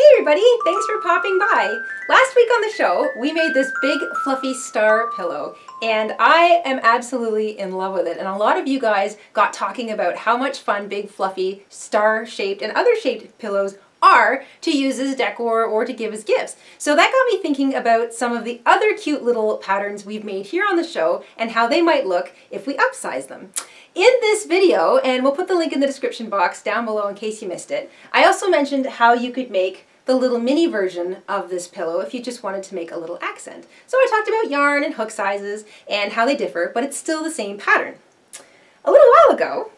Hey everybody, thanks for popping by. Last week on the show, we made this big fluffy star pillow and I am absolutely in love with it. And a lot of you guys got talking about how much fun big fluffy star-shaped and other shaped pillows are to use as decor or to give as gifts. So that got me thinking about some of the other cute little patterns we've made here on the show and how they might look if we upsize them. In this video, and we'll put the link in the description box down below in case you missed it, I also mentioned how you could make the little mini version of this pillow if you just wanted to make a little accent. So I talked about yarn and hook sizes and how they differ, but it's still the same pattern. A little while ago,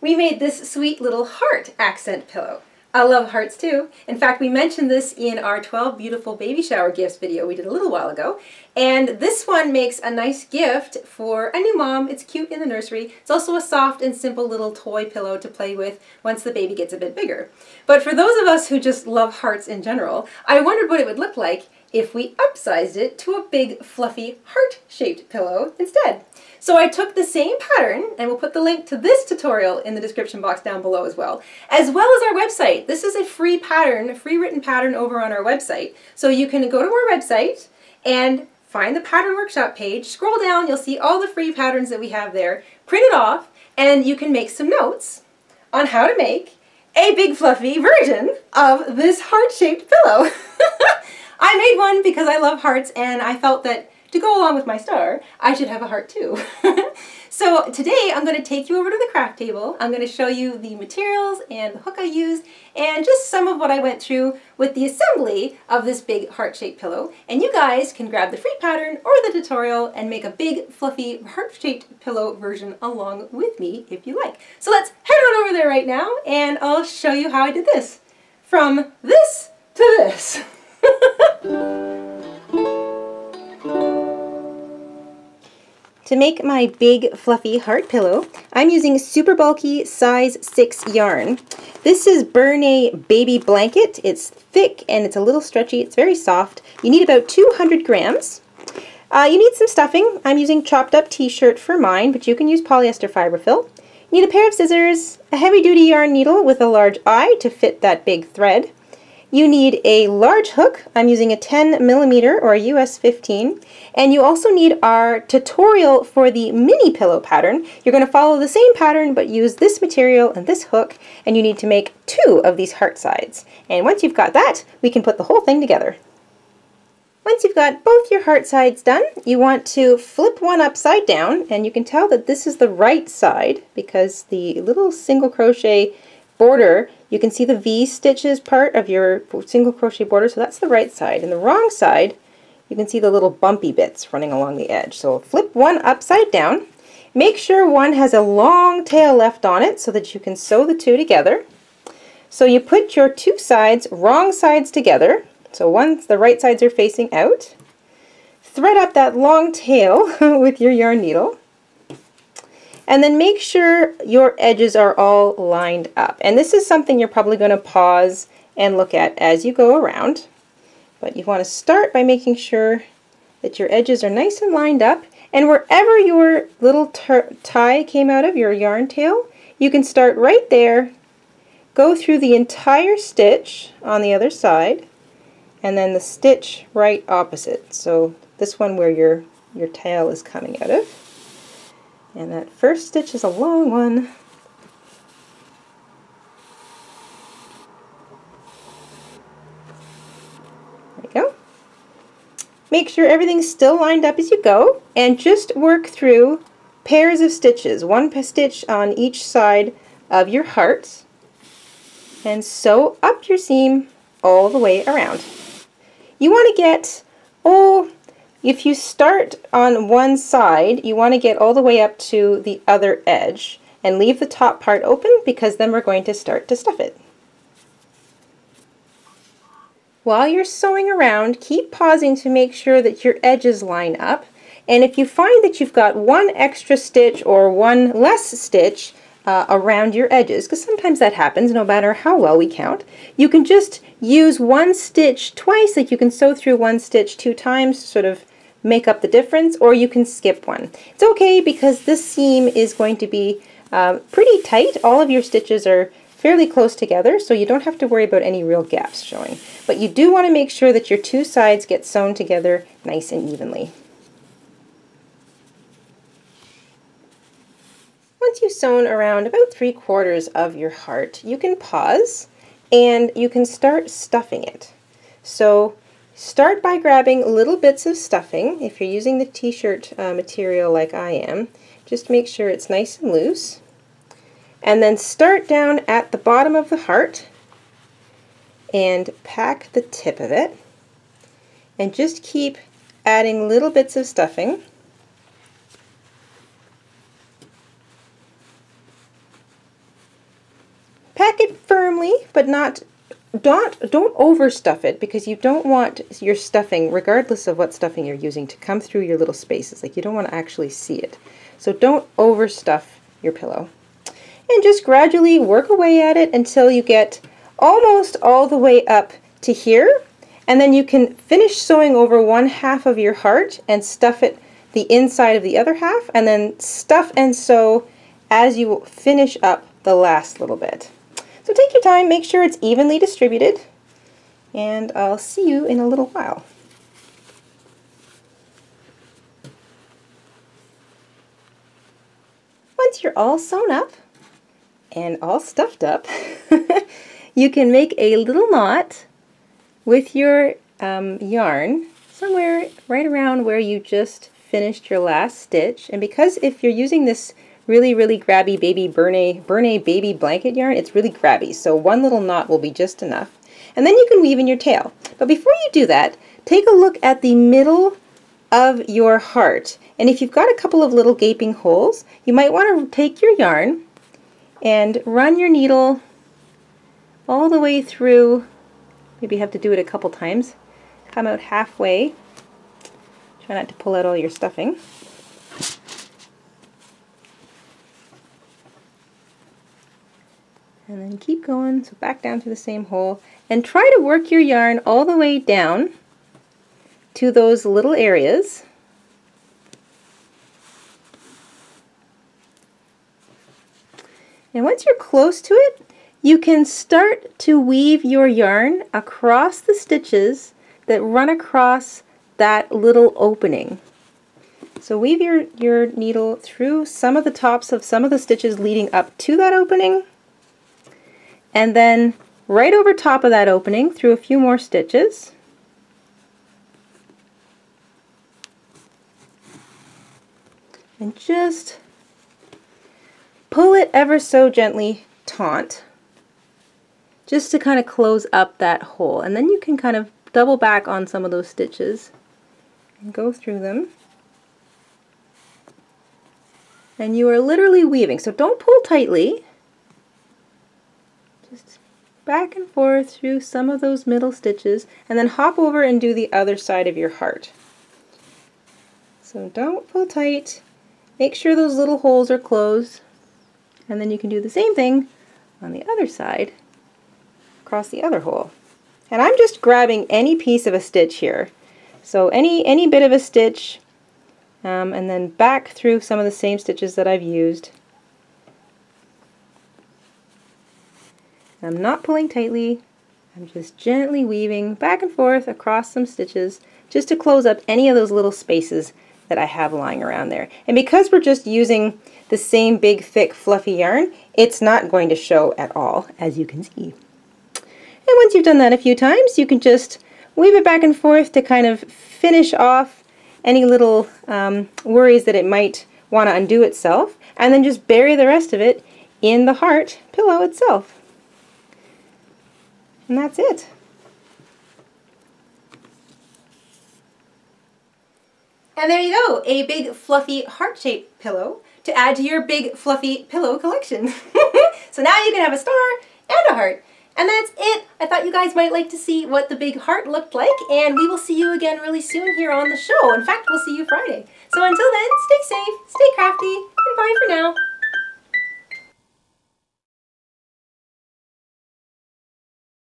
we made this sweet little heart accent pillow. I love hearts too. In fact, we mentioned this in our 12 beautiful baby shower gifts video we did a little while ago. And this one makes a nice gift for a new mom. It's cute in the nursery. It's also a soft and simple little toy pillow to play with once the baby gets a bit bigger. But for those of us who just love hearts in general, I wondered what it would look like if we upsized it to a big fluffy heart-shaped pillow instead. So I took the same pattern, and we'll put the link to this tutorial in the description box down below as well as our website. This is a free pattern, a free written pattern over on our website. So you can go to our website and find the pattern workshop page, scroll down, you'll see all the free patterns that we have there, print it off, and you can make some notes on how to make a big fluffy version of this heart-shaped pillow. I made one because I love hearts and I felt that to go along with my star, I should have a heart too. So today I'm going to take you over to the craft table. I'm going to show you the materials and the hook I used and just some of what I went through with the assembly of this big heart-shaped pillow. And you guys can grab the free pattern or the tutorial and make a big fluffy heart-shaped pillow version along with me if you like. So let's head on over there right now and I'll show you how I did this. From this to this. To make my big fluffy heart pillow, I'm using super bulky size 6 yarn. This is Bernat Baby Blanket. It's thick and it's a little stretchy. It's very soft. You need about 200 grams. You need some stuffing. I'm using chopped up t-shirt for mine, but you can use polyester fiberfill. You need a pair of scissors, a heavy duty yarn needle with a large eye to fit that big thread. You need a large hook. I'm using a 10mm or a US 15. And you also need our tutorial for the mini pillow pattern. You're going to follow the same pattern but use this material and this hook, and you need to make 2 of these heart sides. And once you've got that, we can put the whole thing together. Once you've got both your heart sides done, you want to flip one upside down, and you can tell that this is the right side because the little single crochet border, you can see the V stitches part of your single crochet border, so that's the right side. And the wrong side, you can see the little bumpy bits running along the edge. So flip one upside down. Make sure one has a long tail left on it so that you can sew the two together. So you put your two sides, wrong sides together. So once the right sides are facing out, thread up that long tail with your yarn needle. And then make sure your edges are all lined up. And this is something you're probably going to pause and look at as you go around. But you want to start by making sure that your edges are nice and lined up. And wherever your little tie came out of, your yarn tail, you can start right there, go through the entire stitch on the other side, and then the stitch right opposite. So this one where your tail is coming out of. And that first stitch is a long one. There we go. Make sure everything's still lined up as you go, and just work through pairs of stitches, one stitch on each side of your heart, and sew up your seam all the way around. You want to get, if you start on one side, you want to get all the way up to the other edge and leave the top part open because then we're going to start to stuff it. While you're sewing around, keep pausing to make sure that your edges line up. And if you find that you've got one extra stitch or one less stitch around your edges, because sometimes that happens no matter how well we count, you can just use one stitch twice, like you can sew through one stitch 2 times to sort of make up the difference, or you can skip one. It's okay because this seam is going to be pretty tight. All of your stitches are fairly close together, so you don't have to worry about any real gaps showing. But you do want to make sure that your two sides get sewn together nice and evenly. Once you've sewn around about 3/4 of your heart, you can pause and you can start stuffing it. So start by grabbing little bits of stuffing. If you're using the t-shirt material like I am, just make sure it's nice and loose. And then start down at the bottom of the heart and pack the tip of it. And just keep adding little bits of stuffing. Pack it firmly, but don't overstuff it, because you don't want your stuffing, regardless of what stuffing you're using, to come through your little spaces. Like, you don't want to actually see it. So don't overstuff your pillow. And just gradually work away at it until you get almost all the way up to here, and then you can finish sewing over 1/2 of your heart and stuff it the inside of the other half, and then stuff and sew as you finish up the last little bit. So take your time, make sure it's evenly distributed, and I'll see you in a little while. Once you're all sewn up and all stuffed up, you can make a little knot with your yarn somewhere right around where you just finished your last stitch. And because if you're using this really grabby baby Bernat Baby Blanket yarn, it's really grabby, so one little knot will be just enough. And then you can weave in your tail. But before you do that, take a look at the middle of your heart. And if you've got a couple of little gaping holes, you might want to take your yarn and run your needle all the way through. Maybe you have to do it a couple times. Come out halfway. Try not to pull out all your stuffing. And then keep going, so back down to the same hole, and try to work your yarn all the way down to those little areas. And once you're close to it, you can start to weave your yarn across the stitches that run across that little opening. So weave your needle through some of the tops of some of the stitches leading up to that opening, and then right over top of that opening through a few more stitches. And just pull it ever so gently taut, just to kind of close up that hole. And then you can kind of double back on some of those stitches and go through them. And you are literally weaving, so don't pull tightly. Just back and forth through some of those middle stitches, and then hop over and do the other side of your heart. So don't pull tight, make sure those little holes are closed, and then you can do the same thing on the other side across the other hole. And I'm just grabbing any piece of a stitch here, so any bit of a stitch, and then back through some of the same stitches that I've used. I'm not pulling tightly, I'm just gently weaving back and forth across some stitches just to close up any of those little spaces that I have lying around there. And because we're just using the same big, thick, fluffy yarn, it's not going to show at all, as you can see. And once you've done that a few times, you can just weave it back and forth to kind of finish off any little worries that it might want to undo itself, and then just bury the rest of it in the heart pillow itself. And that's it. And there you go, a big fluffy heart-shaped pillow to add to your big fluffy pillow collection. So now you can have a star and a heart. And that's it. I thought you guys might like to see what the big heart looked like, and we will see you again really soon here on the show. In fact, we'll see you Friday. So until then, stay safe, stay crafty, and bye for now.